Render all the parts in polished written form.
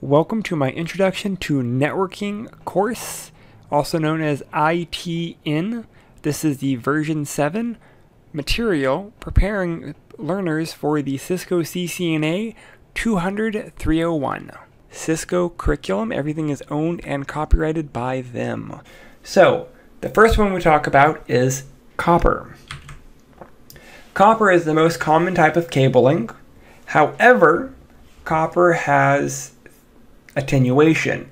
Welcome to my Introduction to Networking course, also known as ITN. This is the version 7 material preparing learners for the Cisco CCNA 200-301. Cisco curriculum, everything is owned and copyrighted by them. So, the first one we talk about is copper. Copper is the most common type of cabling. However, copper has attenuation.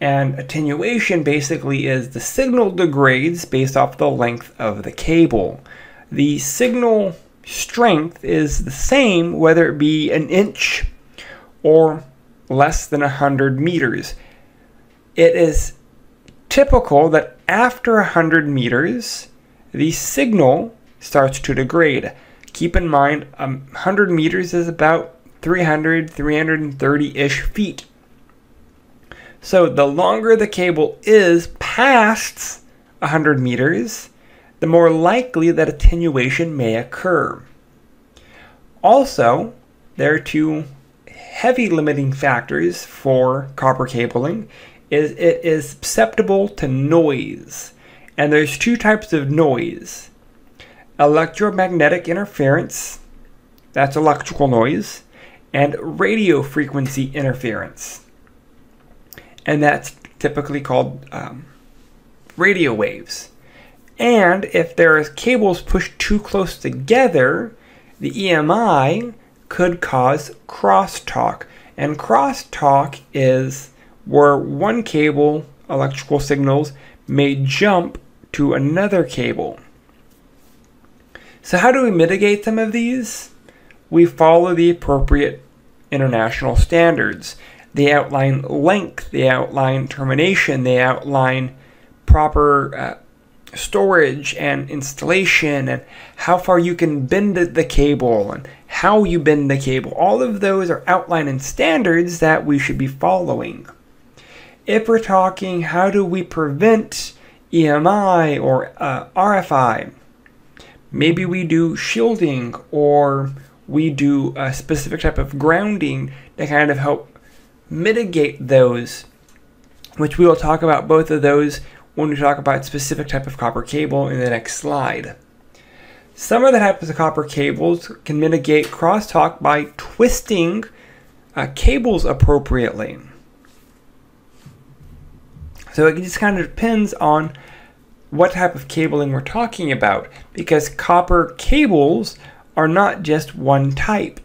And attenuation basically is the signal degrades based off the length of the cable. The signal strength is the same whether it be an inch or less than 100 meters. It is typical that after 100 meters, the signal starts to degrade. Keep in mind, 100 meters is about 330-ish feet. So the longer the cable is past 100 meters, the more likely that attenuation may occur. Also, there are two heavy limiting factors for copper cabling. It is susceptible to noise. And there's two types of noise. Electromagnetic interference, that's electrical noise, and radio frequency interference. And that's typically called radio waves. And if there are cables pushed too close together, the EMI could cause crosstalk. And crosstalk is where one cable electrical signals may jump to another cable. So how do we mitigate some of these? We follow the appropriate international standards. They outline length, they outline termination, they outline proper storage and installation and how far you can bend the cable and how you bend the cable. All of those are outlined in standards that we should be following. If we're talking how do we prevent EMI or RFI, maybe we do shielding or we do a specific type of grounding to kind of help mitigate those, which we will talk about both of those when we talk about specific type of copper cable in the next slide. Some of the types of copper cables can mitigate crosstalk by twisting cables appropriately. So it just kind of depends on what type of cabling we're talking about, because copper cables are not just one type.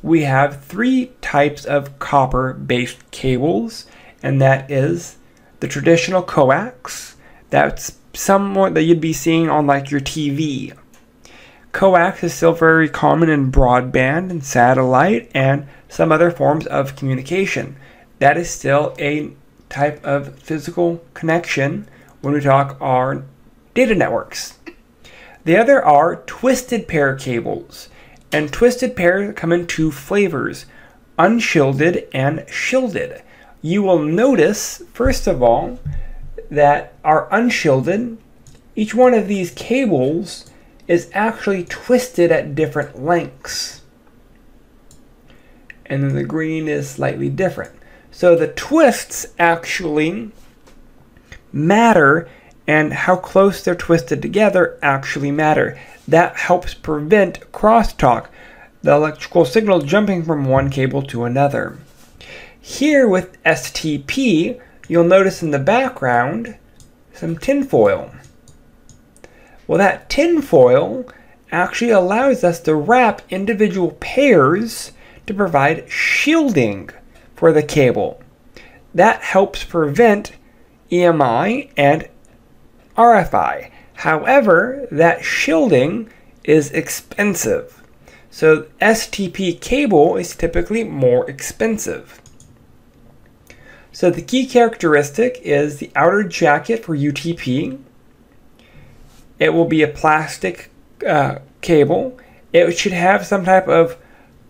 We have three types of copper-based cables, and that is the traditional coax. That's somewhat that you'd be seeing on like your TV. Coax is still very common in broadband and satellite and some other forms of communication. That is still a type of physical connection when we talk our data networks. The other are twisted pair cables. And twisted pairs come in two flavors, unshielded and shielded. You will notice, first of all, that our unshielded, each one of these cables is actually twisted at different lengths. And then the green is slightly different. So the twists actually matter, and how close they're twisted together actually matter. That helps prevent crosstalk, the electrical signal jumping from one cable to another. Here with STP, you'll notice in the background some tinfoil. Well, that tinfoil actually allows us to wrap individual pairs to provide shielding for the cable. That helps prevent EMI and RFI. However, that shielding is expensive. So STP cable is typically more expensive. So the key characteristic is the outer jacket for UTP. It will be a plastic cable. It should have some type of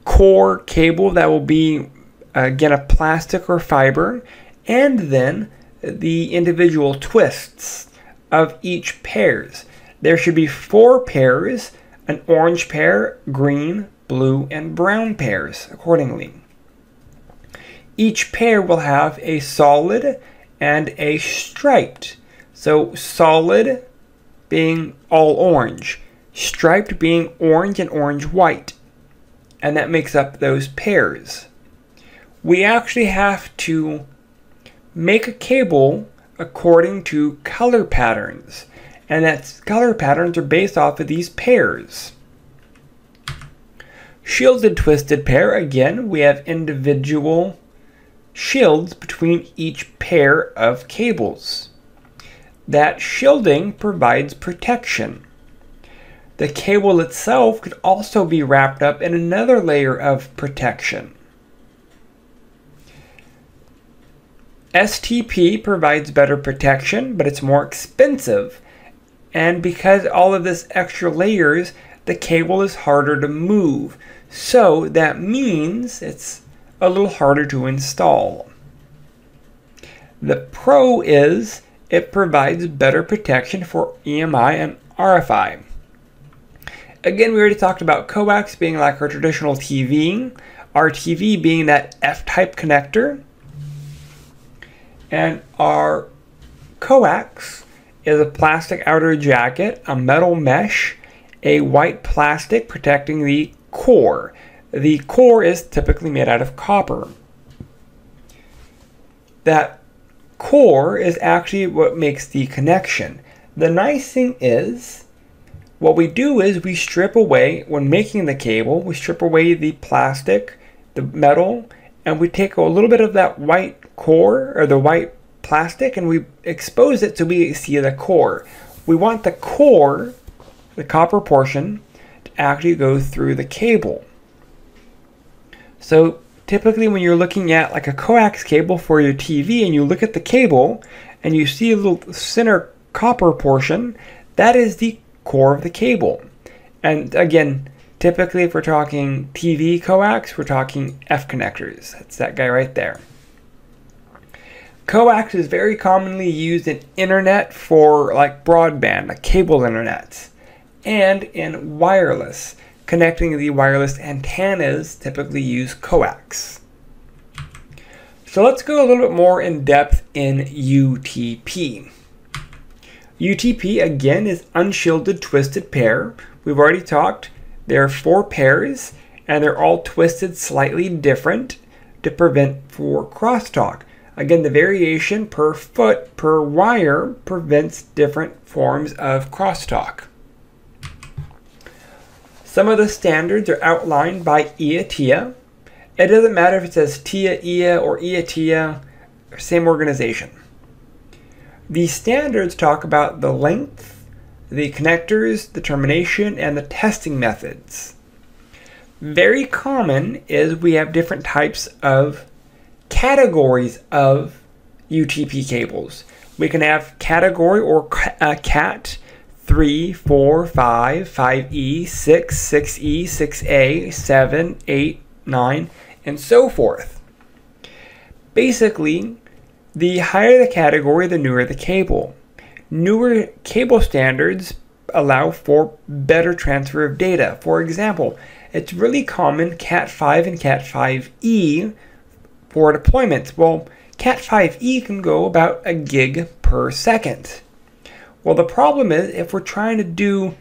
core cable that will be, again, a plastic or fiber. And then the individual twists of each pairs. There should be four pairs, an orange pair, green, blue, and brown pairs accordingly. each pair will have a solid and a striped. So solid being all orange, striped being orange and orange-white. And that makes up those pairs. We actually have to make a cable according to color patterns. And that's color patterns are based off of these pairs. Shielded twisted pair, again, we have individual shields between each pair of cables. That shielding provides protection. The cable itself could also be wrapped up in another layer of protection. STP provides better protection, but it's more expensive. And because all of this extra layers, the cable is harder to move. So that means it's a little harder to install. The pro is it provides better protection for EMI and RFI. Again, we already talked about coax being like our traditional TV, our TV being that F-type connector, and our coax is a plastic outer jacket, a metal mesh, a white plastic protecting the core. The core is typically made out of copper. That core is actually what makes the connection. The nice thing is, what we do is we strip away, when making the cable, we strip away the plastic, the metal, and we take a little bit of that white core, or the white plastic, and we expose it so we see the core. We want the core, the copper portion, to actually go through the cable. So typically when you're looking at like a coax cable for your TV and you look at the cable and you see a little center copper portion, that is the core of the cable. And again, typically if we're talking TV coax, we're talking F connectors. That's that guy right there. Coax is very commonly used in internet for like broadband, like cable internet, and in wireless. Connecting the wireless antennas typically use coax. So let's go a little bit more in depth in UTP. UTP again is unshielded twisted pair. We've already talked. There are four pairs and they're all twisted slightly different to prevent for crosstalk. Again, the variation per foot per wire prevents different forms of crosstalk. Some of the standards are outlined by EIA/TIA. It doesn't matter if it says TIA/EIA or EIA/TIA, same organization. The standards talk about the length, the connectors, the termination, and the testing methods. Very common is we have different types of categories of UTP cables. We can have category or Cat 3, 4, 5, 5e, 6, 6e, 6a, 7, 8, 9, and so forth. Basically, the higher the category, the newer the cable. Newer cable standards allow for better transfer of data. For example, it's really common Cat 5 and Cat 5e for deployments. Well, Cat 5e can go about a gig per second. Well, the problem is if we're trying to do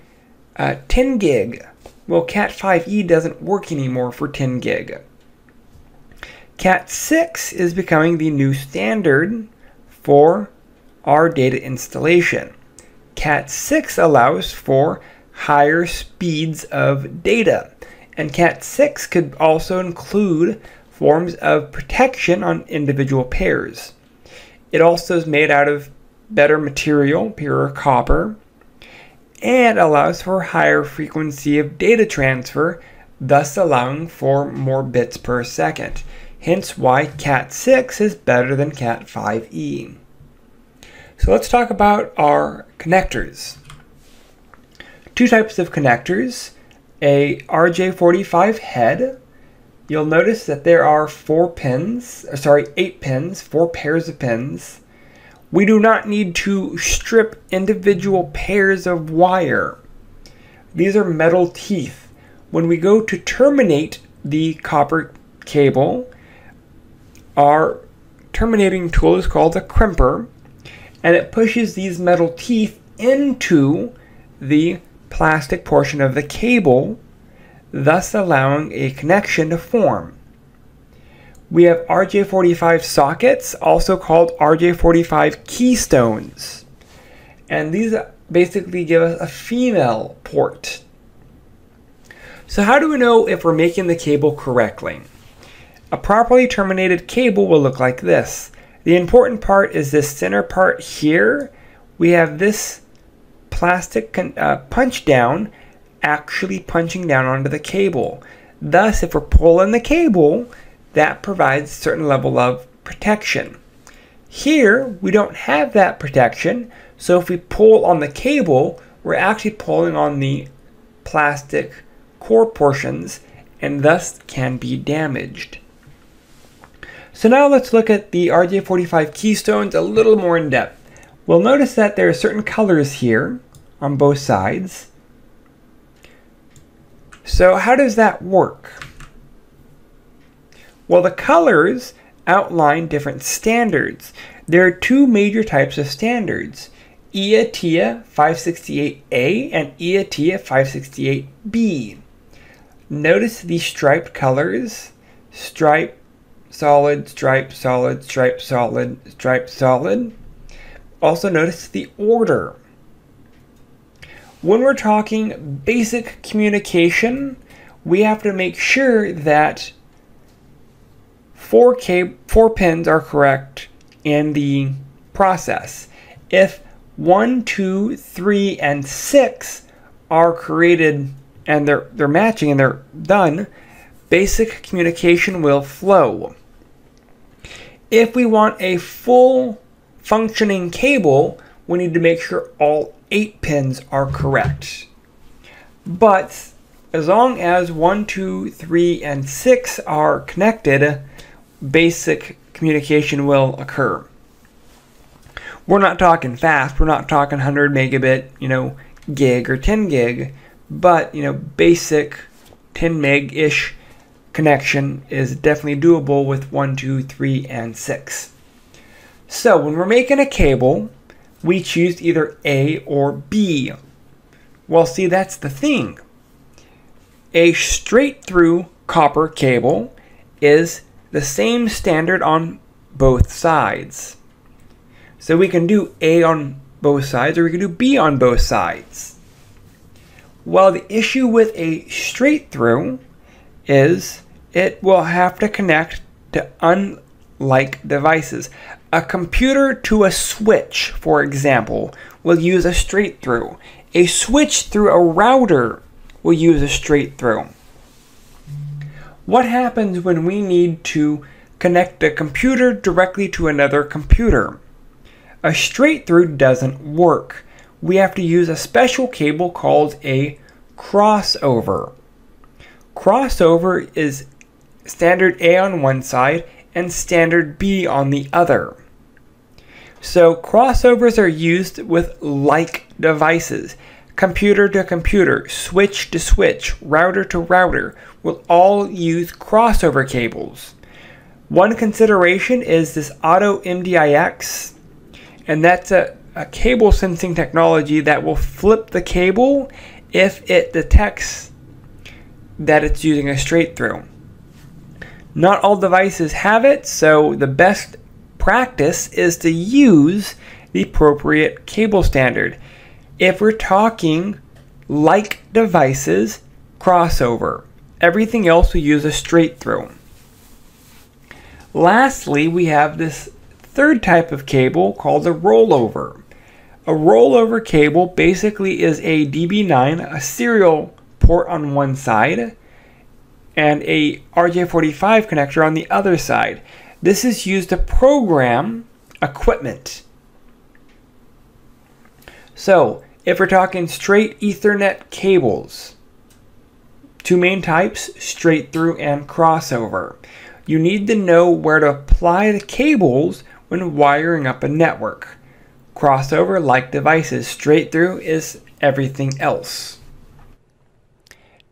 10 gig, well, Cat 5e doesn't work anymore for 10 gig. Cat 6 is becoming the new standard for our data installation. Cat 6 allows for higher speeds of data. And Cat 6 could also include forms of protection on individual pairs. It also is made out of better material, purer copper, and allows for higher frequency of data transfer, thus allowing for more bits per second. Hence why Cat 6 is better than Cat 5e. So let's talk about our connectors. Two types of connectors, a RJ45 head. You'll notice that there are four pairs of pins. We do not need to strip individual pairs of wire. These are metal teeth. When we go to terminate the copper cable, our terminating tool is called a crimper, and it pushes these metal teeth into the plastic portion of the cable, thus allowing a connection to form. We have RJ45 sockets, also called RJ45 keystones, and these basically give us a female port. So how do we know if we're making the cable correctly? A properly terminated cable will look like this. The important part is this center part here. We have this plastic punch down actually punching down onto the cable. Thus, if we're pulling the cable, that provides a certain level of protection. Here, we don't have that protection, so if we pull on the cable, we're actually pulling on the plastic core portions and thus can be damaged. So now let's look at the RJ45 keystones a little more in depth. We'll notice that there are certain colors here on both sides. So how does that work? Well, the colors outline different standards. There are two major types of standards, EIA/TIA 568a and EIA/TIA 568b. Notice the striped colors, stripe, solid, stripe, solid, stripe, solid, stripe, solid. Also notice the order. When we're talking basic communication, we have to make sure that four pins are correct in the process. If 1, 2, 3, and 6 are created and they're matching and they're done, basic communication will flow. If we want a full functioning cable, we need to make sure all 8 pins are correct. But as long as 1, 2, 3, and 6 are connected, basic communication will occur. We're not talking fast, we're not talking 100 megabit, gig or 10 gig, but, basic 10 meg-ish connection is definitely doable with 1, 2, 3, and 6. So when we're making a cable, we choose either A or B. Well, see, that's the thing. A straight-through copper cable is the same standard on both sides. So we can do A on both sides, or we can do B on both sides. Well, the issue with a straight through is it will have to connect to unlike devices. A computer to a switch, for example, will use a straight through. A switch through a router will use a straight through. What happens when we need to connect a computer directly to another computer? A straight through doesn't work. We have to use a special cable called a crossover. Crossover is standard A on one side and standard B on the other. So crossovers are used with like devices. Computer to computer, switch to switch, router to router will all use crossover cables. One consideration is this auto MDIX. And that's a cable sensing technology that will flip the cable if it detects that it's using a straight through. Not all devices have it, so the best practice is to use the appropriate cable standard. If we're talking like devices, crossover. Everything else we use a straight through. Lastly, we have this third type of cable called a rollover. A rollover cable basically is a DB9, a serial port on one side, and a RJ45 connector on the other side. This is used to program equipment. So if we're talking straight Ethernet cables, two main types, straight through and crossover. You need to know where to apply the cables when wiring up a network. Crossover like devices, straight through is everything else.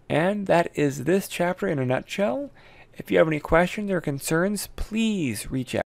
And that is this chapter in a nutshell. If you have any questions or concerns, please reach out.